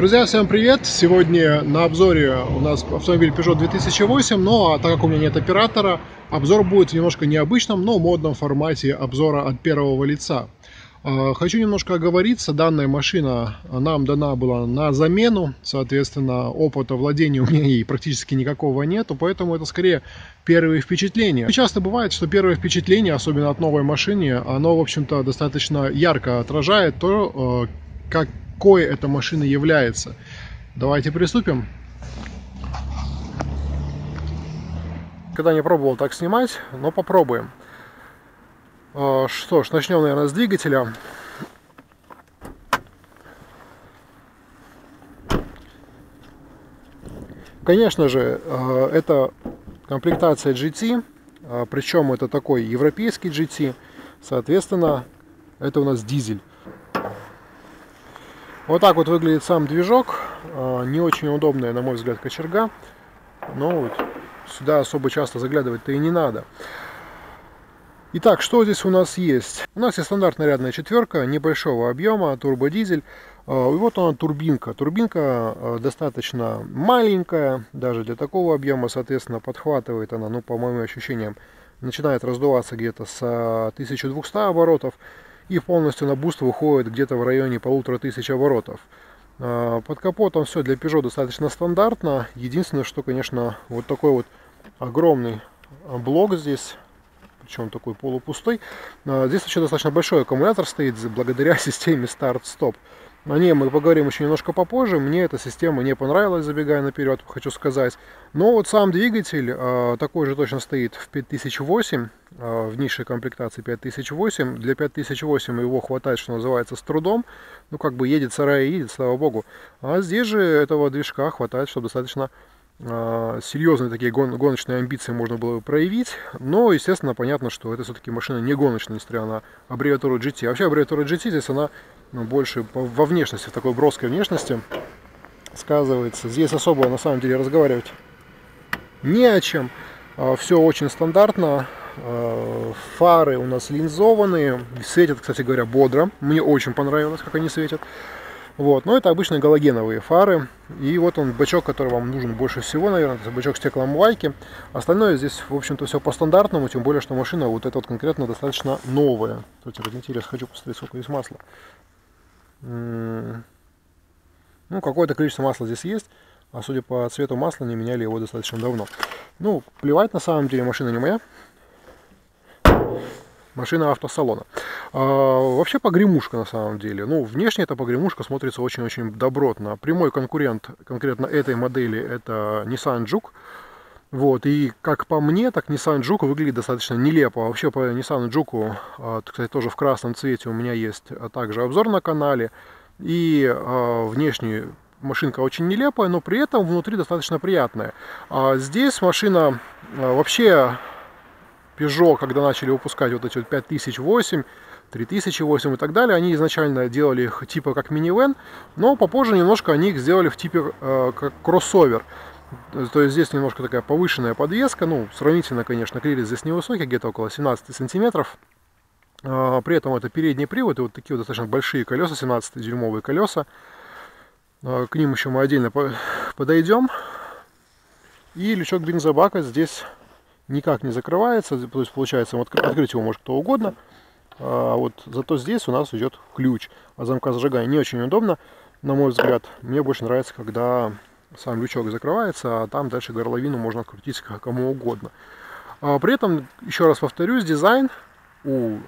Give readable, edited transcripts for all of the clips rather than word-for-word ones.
Друзья, всем привет! Сегодня на обзоре у нас автомобиль Peugeot 2008, но так как у меня нет оператора, обзор будет в немножко необычном, но модном формате обзора от первого лица. Хочу немножко оговориться, данная машина нам дана была на замену, соответственно, опыта владения у меня ей практически никакого нету, поэтому это скорее первые впечатления. Часто бывает, что первое впечатление, особенно от новой машины, оно, в общем-то, достаточно ярко отражает то, какой эта машина является. Давайте приступим. Никогда не пробовал так снимать, но попробуем. Что ж, начнем, наверное, с двигателя. Конечно же, это комплектация GT, причем это такой европейский GT, соответственно, это у нас дизель. Вот так вот выглядит сам движок, не очень удобная, на мой взгляд, кочерга, но вот сюда особо часто заглядывать-то и не надо. Итак, что здесь у нас есть? У нас есть стандартная рядная четверка небольшого объема, турбодизель. И вот она, турбинка. Турбинка достаточно маленькая, даже для такого объема, соответственно, подхватывает она, ну, по моим ощущениям, начинает раздуваться где-то с 1200 оборотов, и полностью на буст выходит где-то в районе 1500 оборотов. Под капотом все для Peugeot достаточно стандартно. Единственное, что, конечно, вот такой вот огромный блок здесь, причем такой полупустой. Здесь еще достаточно большой аккумулятор стоит благодаря системе старт-стоп. О ней мы поговорим еще немножко попозже. Мне эта система не понравилась, забегая наперед, хочу сказать. Но вот сам двигатель такой же точно стоит в 5008, в низшей комплектации 5008. Для 5008 его хватает, что называется, с трудом. Ну, как бы едет сарай и едет, слава богу. А здесь же этого движка хватает, чтобы достаточно серьезные такие гоночные амбиции можно было бы проявить, но, естественно, понятно, что это все-таки машина не гоночная, несмотря на аббревиатуру GT. Вообще аббревиатура GT здесь она больше во внешности, в такой броской внешности сказывается. Здесь особо, на самом деле, разговаривать не о чем. Все очень стандартно. Фары у нас линзованные, светят, кстати говоря, бодро. Мне очень понравилось, как они светят. Вот, но это обычные галогеновые фары. И вот он, бачок, который вам нужен больше всего, наверное, это бачок стекломывайки. Остальное здесь, в общем-то, все по-стандартному, тем более, что машина вот эта вот конкретно достаточно новая. Кстати, ради интереса хочу посмотреть, сколько здесь масла. Ну, какое-то количество масла здесь есть, а судя по цвету масла, не меняли его достаточно давно. Ну, плевать, на самом деле, машина не моя. Машина автосалона. Вообще погремушка, на самом деле. Ну, внешне эта погремушка смотрится очень-очень добротно. Прямой конкурент конкретно этой модели — это Nissan Juke. Вот, и как по мне, так Nissan Juke выглядит достаточно нелепо. Вообще по Nissan Juke, кстати, тоже в красном цвете у меня есть также обзор на канале. И внешне машинка очень нелепая, но при этом внутри достаточно приятная. Здесь машина вообще... Peugeot, когда начали выпускать вот эти вот 5008, 3008 и так далее, они изначально делали их типа как минивэн, но попозже немножко они их сделали в типе как кроссовер. То есть здесь немножко такая повышенная подвеска, ну, сравнительно, конечно, клиренс здесь невысокий, где-то около 17 сантиметров. При этом это передний привод и вот такие вот достаточно большие колеса, 17-дюймовые колеса. К ним еще мы отдельно подойдем. И лючок бензобака здесь... никак не закрывается, то есть получается открыть его может кто угодно, а вот зато здесь у нас идет ключ, а замка зажигания не очень удобно, на мой взгляд. Мне больше нравится, когда сам лючок закрывается, а там дальше горловину можно открутить кому угодно. При этом, еще раз повторюсь, дизайн у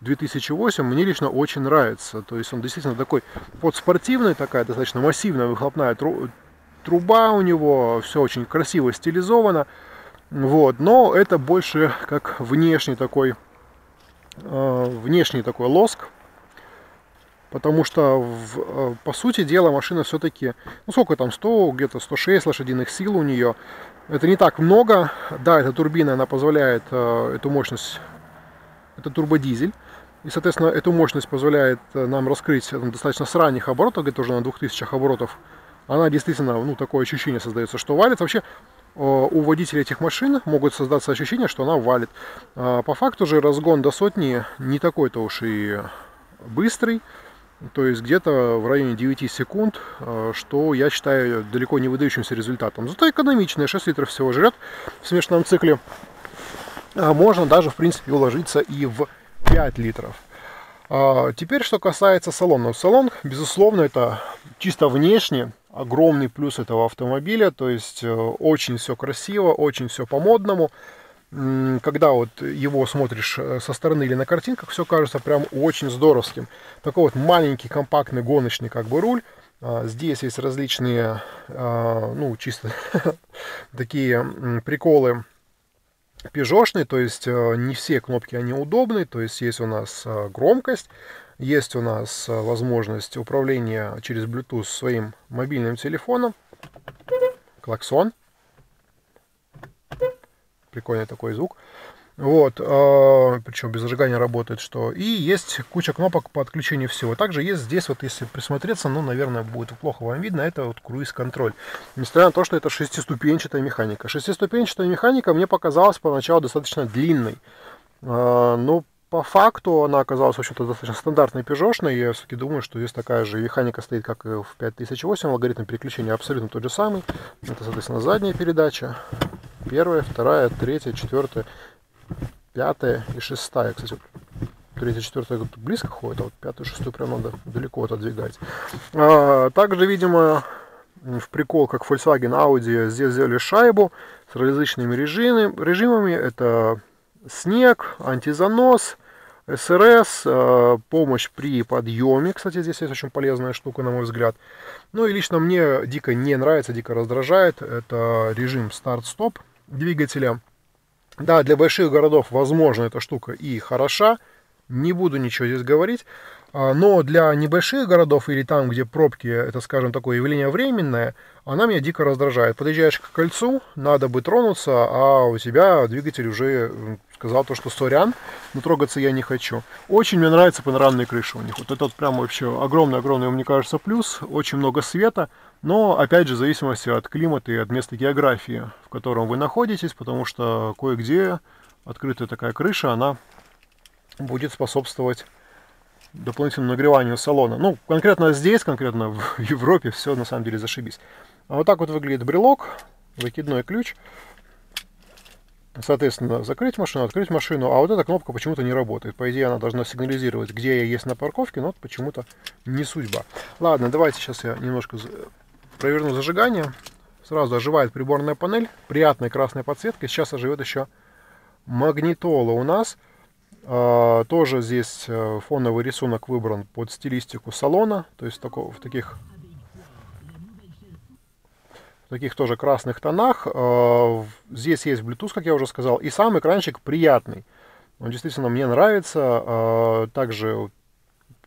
2008 мне лично очень нравится, то есть он действительно такой подспортивный, такая достаточно массивная выхлопная труба у него, все очень красиво стилизовано. Вот, но это больше как внешний такой лоск, потому что по сути дела машина все-таки, ну сколько там, 100, где-то 106 лошадиных сил у нее, это не так много, да, эта турбина, она позволяет эту мощность, это турбодизель, и, соответственно, эту мощность позволяет нам раскрыть достаточно с ранних оборотов, где-то уже на 2000 оборотов, она действительно, ну, такое ощущение создается, что валит вообще. У водителей этих машин могут создаться ощущение, что она валит. По факту же разгон до сотни не такой-то уж и быстрый. То есть где-то в районе 9 секунд, что я считаю далеко не выдающимся результатом. Зато экономичное, 6 литров всего жрет в смешанном цикле. Можно даже, в принципе, уложиться и в 5 литров. Теперь, что касается салона. Салон, безусловно, это чисто внешне огромный плюс этого автомобиля. То есть очень все красиво, очень все по-модному. Когда вот его смотришь со стороны или на картинках, все кажется прям очень здоровским. Такой вот маленький, компактный, гоночный как бы руль. Здесь есть различные, ну, чисто такие приколы пежошные, то есть не все кнопки они удобны, то есть есть у нас громкость, есть у нас возможность управления через Bluetooth своим мобильным телефоном, клаксон, прикольный такой звук, вот, причем без зажигания работает, что, и есть куча кнопок по отключению всего. Также есть здесь, вот если присмотреться, ну, наверное, будет плохо вам видно, это вот круиз-контроль, несмотря на то, что это шестиступенчатая механика. Шестиступенчатая механика мне показалась поначалу достаточно длинной, но по факту она оказалась, в общем-то, достаточно стандартной пежошной. Я все-таки думаю, что здесь такая же механика стоит, как и в 5008, алгоритм переключения абсолютно тот же самый. Это, соответственно, задняя передача, первая, вторая, третья, четвертая, пятая и шестая. Кстати, третья, четвертая близко ходит, а вот пятую, шестую прям надо далеко отодвигать. Также, видимо, в прикол, как Volkswagen Audi, здесь взяли шайбу с различными режимами. Это снег, антизанос, СРС, помощь при подъеме, кстати, здесь есть очень полезная штука, на мой взгляд. Ну и лично мне дико не нравится, дико раздражает, это режим старт-стоп двигателя. Да, для больших городов, возможно, эта штука и хороша, не буду ничего здесь говорить, но для небольших городов или там, где пробки, это, скажем, такое явление временное, она меня дико раздражает. Подъезжаешь к кольцу, надо бы тронуться, а у тебя двигатель уже сказал то, что сорян, но трогаться я не хочу. Очень мне нравится панорамная крыша у них. Вот это вот прям вообще огромный-огромный, мне кажется, плюс. Очень много света, но, опять же, в зависимости от климата и от места географии, в котором вы находитесь, потому что кое-где открытая такая крыша, она будет способствовать дополнительному нагреванию салона. Ну, конкретно здесь, конкретно в Европе все на самом деле зашибись. А вот так вот выглядит брелок, выкидной ключ. Соответственно, закрыть машину, открыть машину. А вот эта кнопка почему-то не работает. По идее, она должна сигнализировать, где я есть на парковке, но вот почему-то не судьба. Ладно, давайте сейчас я немножко проверну зажигание. Сразу оживает приборная панель. Приятная красная подсветка. Сейчас оживет еще магнитола у нас. Тоже здесь фоновый рисунок выбран под стилистику салона, то есть в таких тоже красных тонах. Здесь есть Bluetooth, как я уже сказал, и сам экранчик приятный. Он действительно мне нравится. Также у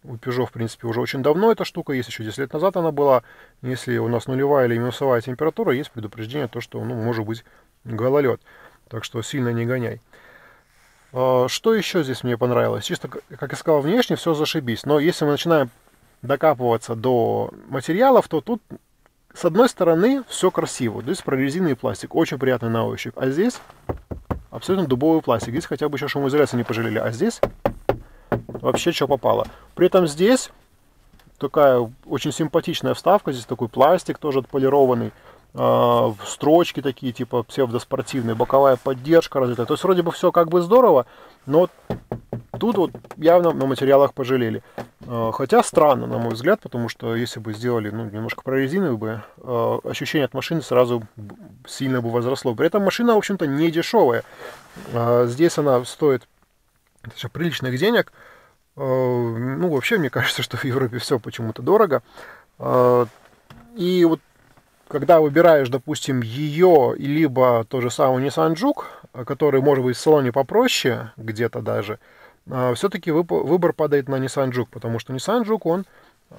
Peugeot, в принципе, уже очень давно эта штука есть, еще 10 лет назад она была. Если у нас нулевая или минусовая температура, есть предупреждение, то, что, ну, может быть гололед. Так что сильно не гоняй. Что еще здесь мне понравилось? Чисто, как я сказал, внешне все зашибись. Но если мы начинаем докапываться до материалов, то тут, с одной стороны, все красиво. Здесь прорезиненный пластик, очень приятный на ощупь. А здесь абсолютно дубовый пластик. Здесь хотя бы еще шумоизоляцию не пожалели. А здесь вообще что попало. При этом здесь такая очень симпатичная вставка. Здесь такой пластик тоже отполированный. Строчки такие, типа псевдоспортивные, боковая поддержка развитая. То есть вроде бы все как бы здорово, но тут вот явно на материалах пожалели. Хотя странно, на мой взгляд, потому что если бы сделали, ну, немножко прорезиновый бы, ощущение от машины сразу сильно бы возросло. При этом машина, в общем-то, не дешевая. Здесь она стоит приличных денег. Ну, вообще, мне кажется, что в Европе все почему-то дорого. И вот когда выбираешь, допустим, ее, либо то же самое Nissan Juke, который может быть в салоне попроще, где-то даже, все-таки выбор падает на Nissan Juke, потому что Nissan Juke,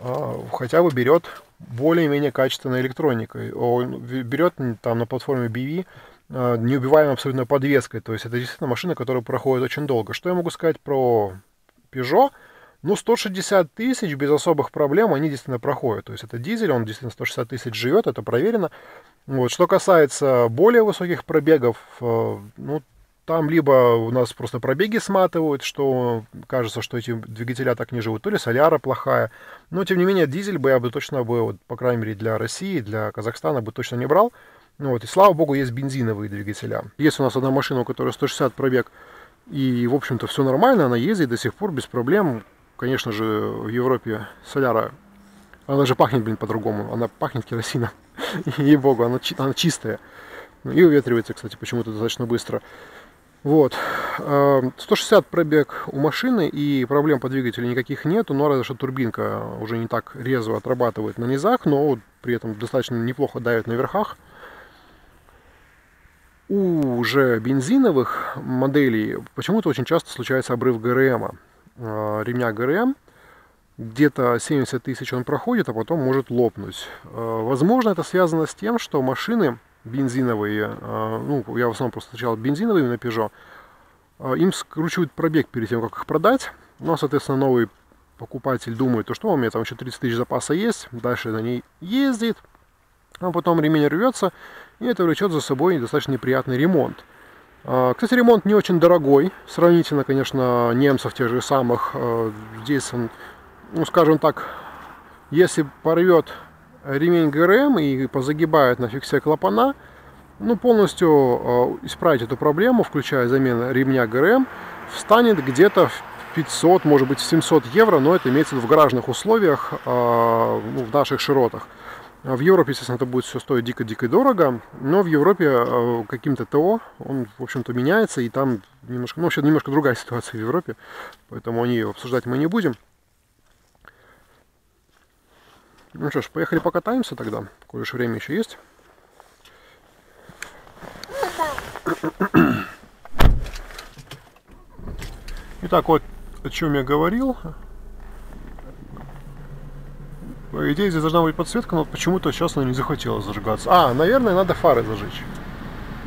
он хотя бы берет более-менее качественной электроникой. Он берет там на платформе BEV неубиваемой абсолютно подвеской, то есть это действительно машина, которая проходит очень долго. Что я могу сказать про Peugeot? Ну, 160 тысяч без особых проблем они действительно проходят. То есть это дизель, он действительно 160 тысяч живет, это проверено. Вот. Что касается более высоких пробегов, ну, Там либо у нас просто пробеги сматывают, что кажется, что эти двигателя так не живут, то ли соляра плохая. Но, тем не менее, дизель бы я бы точно, вот, по крайней мере, для России, для Казахстана бы точно не брал. Вот, и слава богу, есть бензиновые двигателя. Есть у нас одна машина, у которой 160 пробег, и, в общем-то, все нормально, она ездит до сих пор без проблем. Конечно же, в Европе соляра, она же пахнет, блин, по-другому, она пахнет керосином, ей-богу, она чистая. И уветривается, кстати, почему-то достаточно быстро. Вот, 160 пробег у машины, и проблем по двигателю никаких нету, но разве что турбинка уже не так резво отрабатывает на низах, но при этом достаточно неплохо давит на верхах. У уже бензиновых моделей почему-то очень часто случается обрыв ГРМ, ремня ГРМ, где-то 70 тысяч он проходит, а потом может лопнуть. Возможно, это связано с тем, что машины бензиновые, ну, я в основном просто встречал бензиновые на Peugeot, им скручивают пробег перед тем, как их продать. Ну, а, соответственно, новый покупатель думает, то что у меня там еще 30 тысяч запаса есть, дальше на ней ездит, а потом ремень рвется, и это влечет за собой достаточно неприятный ремонт. Кстати, ремонт не очень дорогой, сравнительно, конечно, немцев тех же самых. Здесь он, ну, скажем так, если порвет ремень ГРМ и позагибает на фиксе клапана, ну, полностью исправить эту проблему, включая замену ремня ГРМ, встанет где-то в 500, может быть, в 700 евро, но это имеется в гаражных условиях, в наших широтах. В Европе, естественно, это будет все стоить дико-дико дорого, но в Европе каким-то ТО он, в общем-то, меняется, и там немножко, ну, вообще немножко другая ситуация в Европе, поэтому о ней обсуждать мы не будем. Ну что ж, поехали покатаемся тогда, коль уж время еще есть. Итак, вот о чем я говорил. По идее, здесь должна быть подсветка, но почему-то сейчас она не захотела зажигаться. А, наверное, надо фары зажечь.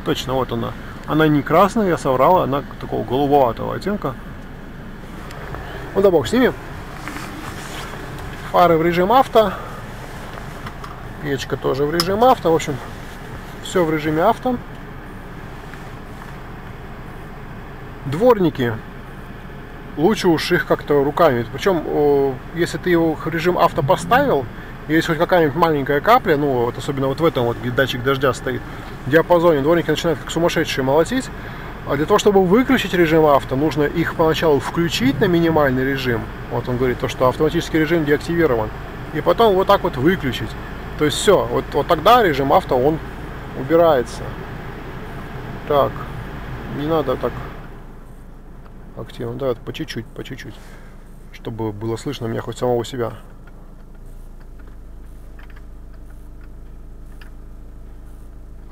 Точно, вот она. Она не красная, я соврал, она такого голубоватого оттенка. Ну да бог с ними. Фары в режим авто. Печка тоже в режим авто, в общем, все в режиме авто. Дворники. Лучше уж их как-то руками. Причем, если ты его в режим авто поставил, если хоть какая-нибудь маленькая капля, ну, вот особенно вот в этом вот, где датчик дождя стоит, в диапазоне, дворники начинают как сумасшедшие молотить. А для того, чтобы выключить режим авто, нужно их поначалу включить на минимальный режим. Вот он говорит, то, что автоматический режим деактивирован. И потом вот так вот выключить. То есть все, вот тогда режим авто, он убирается. Так, не надо так активно, да, вот по чуть-чуть, чтобы было слышно меня хоть самого себя.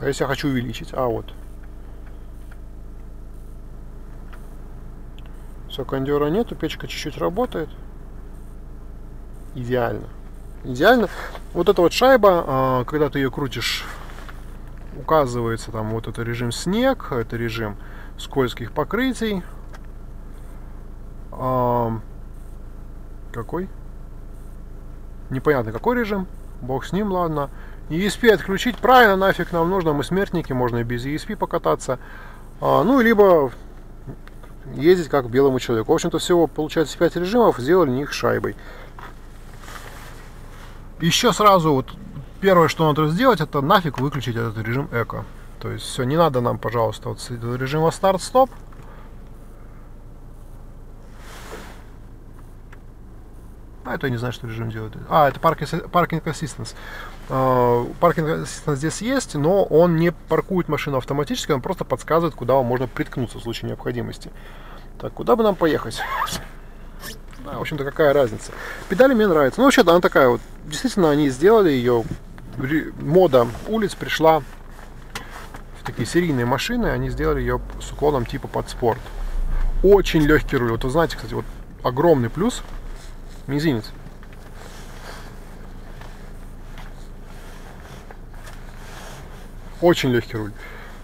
А если я хочу увеличить? А, вот. Все, кондера нету, печка чуть-чуть работает. Идеально. Идеально. Вот эта вот шайба, когда ты ее крутишь, указывается там вот это режим снег, это режим скользких покрытий. Какой? Непонятно какой режим. Бог с ним, ладно. ESP отключить правильно, нафиг нам нужно. Мы смертники, можно и без ESP покататься. Ну, либо ездить как белому человеку. В общем-то, всего получается 5 режимов, сделали их шайбой. Еще сразу вот первое, что надо сделать, это нафиг выключить этот режим эко. То есть все, не надо нам, пожалуйста, вот режима старт-стоп. А это я не знаю, что режим делает. А, это паркинг ассистенс. Паркинг ассистенс здесь есть, но он не паркует машину автоматически, он просто подсказывает, куда вам можно приткнуться в случае необходимости. Так, куда бы нам поехать? Да, в общем-то, какая разница. Педали мне нравятся. Ну, вообще-то она такая вот. Действительно, они сделали ее. Мода улиц пришла в такие серийные машины, они сделали ее с уклоном типа под спорт. Очень легкий руль. Вот вы знаете, кстати, вот огромный плюс. Мизинец. Очень легкий руль.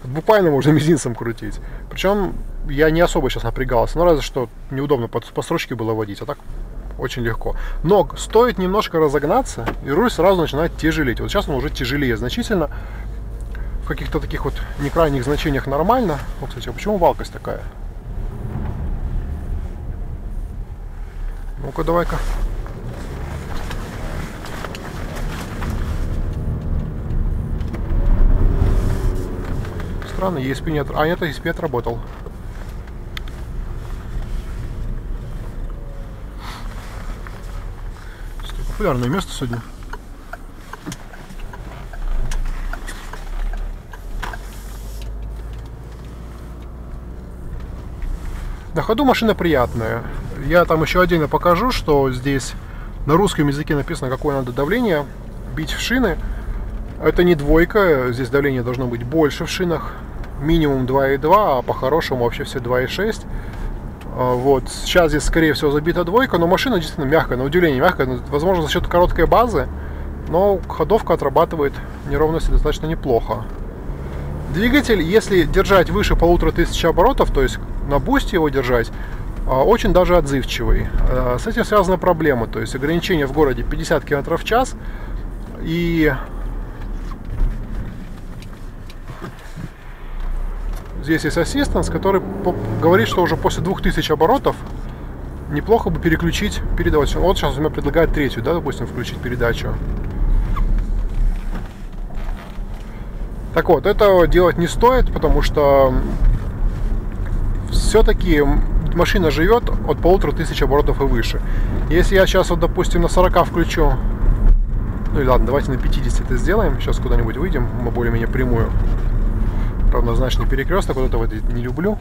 Буквально можно мизинцем крутить. Причем я не особо сейчас напрягался. Но разве что неудобно по строчке было водить. А так очень легко. Но стоит немножко разогнаться, и руль сразу начинает тяжелеть. Вот сейчас он уже тяжелее значительно. в каких-то таких вот не крайних значениях нормально. Вот, кстати, а почему валкость такая? Ну-ка, давай-ка. Странно, ESP не отработал. А, нет, ESP отработал. Популярное место сегодня. На ходу машина приятная. Я там еще отдельно покажу, что здесь на русском языке написано, какое надо давление бить в шины. Это не двойка, здесь давление должно быть больше в шинах. Минимум 2,2, а по-хорошему вообще все 2,6. Вот. Сейчас здесь, скорее всего, забита двойка, но машина действительно мягкая, на удивление мягкая. Возможно, за счет короткой базы, но ходовка отрабатывает неровности достаточно неплохо. Двигатель, если держать выше 1500 оборотов, то есть на бусте его держать, очень даже отзывчивый. С этим связана проблема, то есть ограничение в городе 50 км в час. И здесь есть ассистент, который говорит, что уже после 2000 оборотов неплохо бы переключить передачу. Вот сейчас он мне предлагает третью, да, допустим, включить передачу. Так вот, этого делать не стоит, потому что все-таки машина живет от 1500 оборотов и выше. Если я сейчас, вот, допустим, на 40 включу, ну и ладно, давайте на 50 это сделаем, сейчас куда-нибудь выйдем, мы более-менее прямую. Равнозначный перекресток, вот этого не люблю.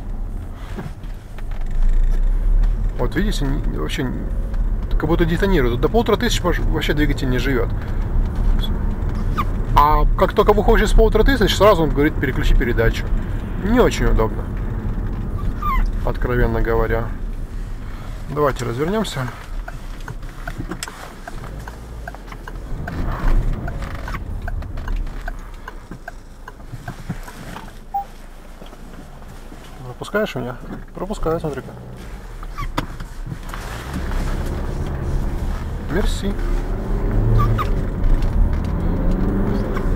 Вот видите, вообще как будто детонирует. До 1500 вообще двигатель не живет. А как только выходишь с 1500, сразу он говорит, переключи передачу. Не очень удобно, откровенно говоря. Давайте развернемся. Пропускаешь меня? Пропускаю, смотри-ка. Мерси.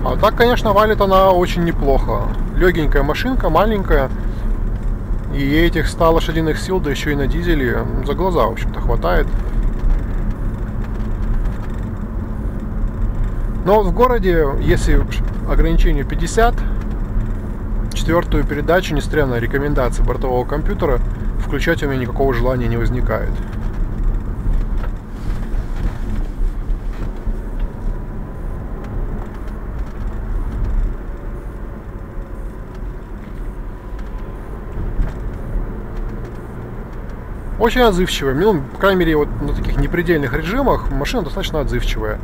А так, конечно, валит она очень неплохо. Легенькая машинка, маленькая. И ей этих 100 лошадиных сил, да еще и на дизеле, за глаза, в общем-то, хватает. Но в городе, если ограничение 50, четвертую передачу, несмотря на рекомендации бортового компьютера, включать у меня никакого желания не возникает. Очень отзывчивая, ну, по крайней мере, вот на таких непредельных режимах машина достаточно отзывчивая.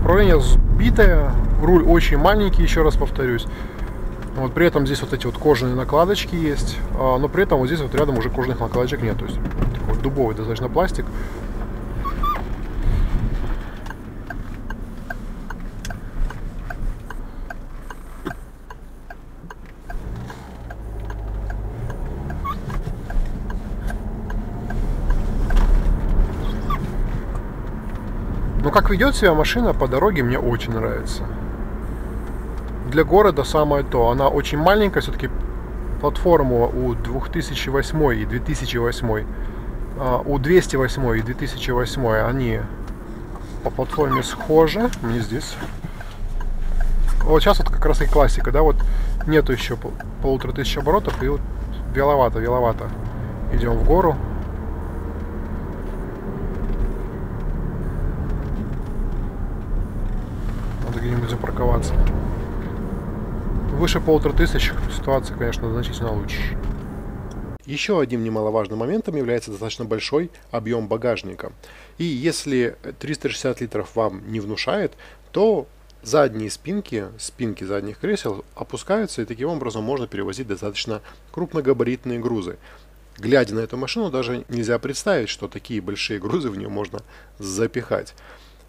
Управление сбитое, руль очень маленький, еще раз повторюсь. Вот при этом здесь вот эти вот кожаные накладочки есть, но при этом вот здесь вот рядом уже кожаных накладочек нет, то есть такой дубовый достаточно пластик. Но как ведет себя машина по дороге, мне очень нравится. Для города самое то. Она очень маленькая, все-таки платформу у 2008 и 2008, у 208 и 2008 они по платформе схожи. Не здесь. Вот сейчас вот как раз и классика, да, вот нету еще 1500 оборотов и вот вяловато. Идем в гору. Надо где-нибудь запарковаться. Выше 1500 ситуация, конечно, значительно лучше. Еще одним немаловажным моментом является достаточно большой объем багажника. И если 360 литров вам не внушает, то задние спинки задних кресел опускаются, и таким образом можно перевозить достаточно крупногабаритные грузы. Глядя на эту машину, даже нельзя представить, что такие большие грузы в нее можно запихать.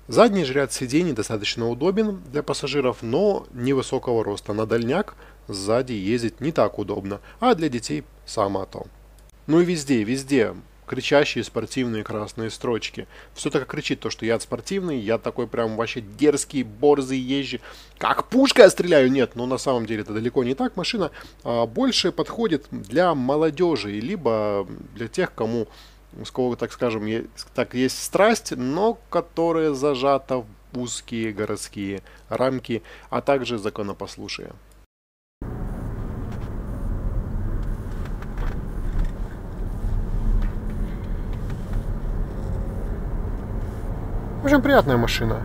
Задний же ряд сидений достаточно удобен для пассажиров, но невысокого роста. На дальняк сзади ездить не так удобно, а для детей само то. Ну и везде кричащие спортивные красные строчки. Все так и кричит, то, что я спортивный, я такой прям вообще дерзкий, борзый, езжий. Как пушка я стреляю! Нет, но на самом деле это далеко не так. Машина больше подходит для молодежи, либо для тех, кому, с кого, так скажем, есть страсть, но которая зажата в узкие городские рамки, а также законопослушие. В общем, приятная машина.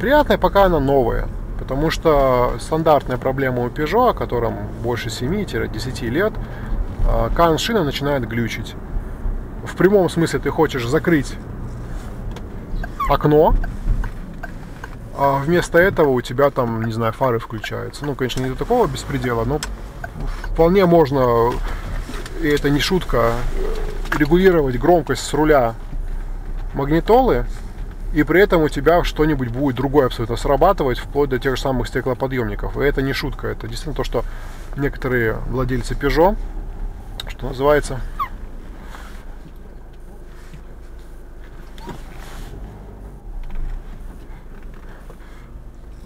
Приятная, пока она новая. Потому что стандартная проблема у Peugeot, которым больше 7-10 лет, Can-шина начинает глючить. В прямом смысле ты хочешь закрыть окно, а вместо этого у тебя там, не знаю, фары включаются. Ну, конечно, не до такого беспредела, но вполне можно, и это не шутка, регулировать громкость с руля магнитолы, и при этом у тебя что-нибудь будет другое абсолютно срабатывать, вплоть до тех же самых стеклоподъемников. И это не шутка, это действительно то, что некоторые владельцы Peugeot, что называется,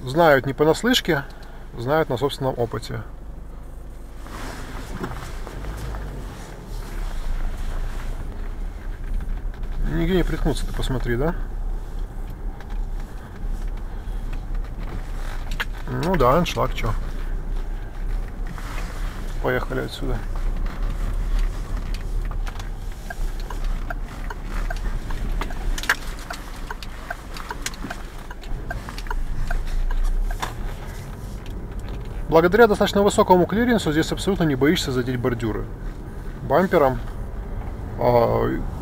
знают не понаслышке, знают на собственном опыте. Нигде не приткнуться, ты посмотри, да? Ну да, аншлаг, чё. Поехали отсюда. Благодаря достаточно высокому клиренсу здесь абсолютно не боишься задеть бордюры. Бампером.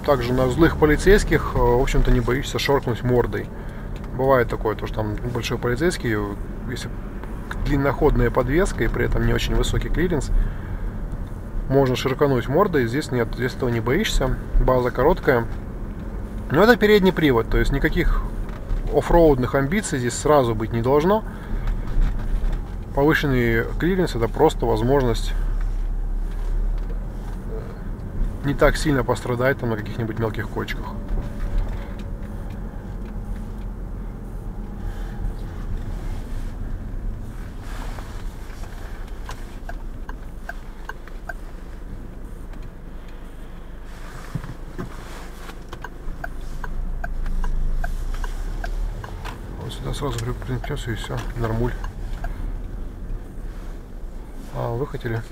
Также на злых полицейских, в общем-то, не боишься шоркнуть мордой. Бывает такое, то, что там большой полицейский, если длинноходная подвеска и при этом не очень высокий клиренс, можно ширкануть мордой. Здесь нет, здесь этого не боишься. База короткая. Но это передний привод, то есть никаких оффроудных амбиций здесь сразу быть не должно. Повышенный клиренс — это просто возможность не так сильно пострадать там на каких-нибудь мелких кочках. Вот сюда сразу припрыгнемся, и все, нормуль. А, вы хотели?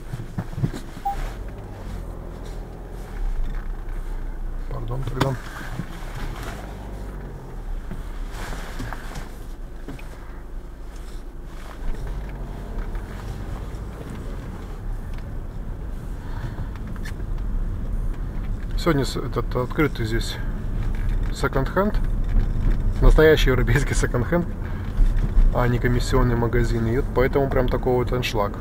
Пардон. Сегодня этот открытый здесь секонд-хенд, настоящий европейский секонд-хенд, а не комиссионный магазин, и поэтому прям такой вот аншлаг.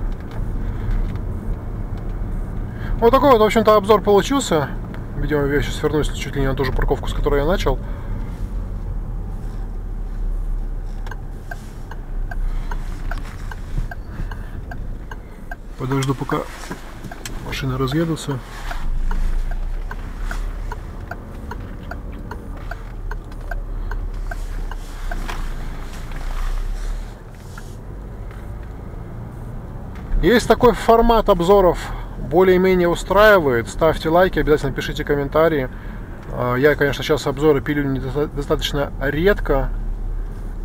Вот такой вот, в общем-то, обзор получился. Видимо, я сейчас вернусь чуть ли не на ту же парковку, с которой я начал. Подожду, пока машины разъедутся. Есть такой формат обзоров. Более-менее устраивает. Ставьте лайки, обязательно пишите комментарии. Я, конечно, сейчас обзоры пилю достаточно редко.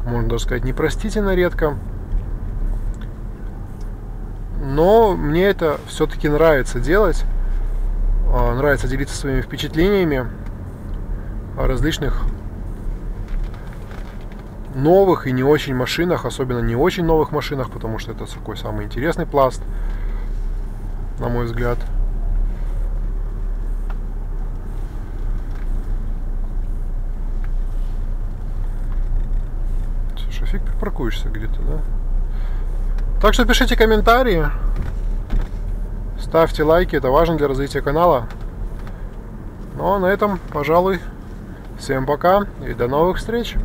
Можно даже сказать, непростительно редко. Но мне это все-таки нравится делать. Нравится делиться своими впечатлениями о различных новых и не очень машинах. Особенно не очень новых машинах, потому что это такой самый интересный пласт, на мой взгляд. Слушай, фиг припаркуешься где-то, да? Так что пишите комментарии, ставьте лайки, это важно для развития канала. Ну а на этом, пожалуй, всем пока и до новых встреч!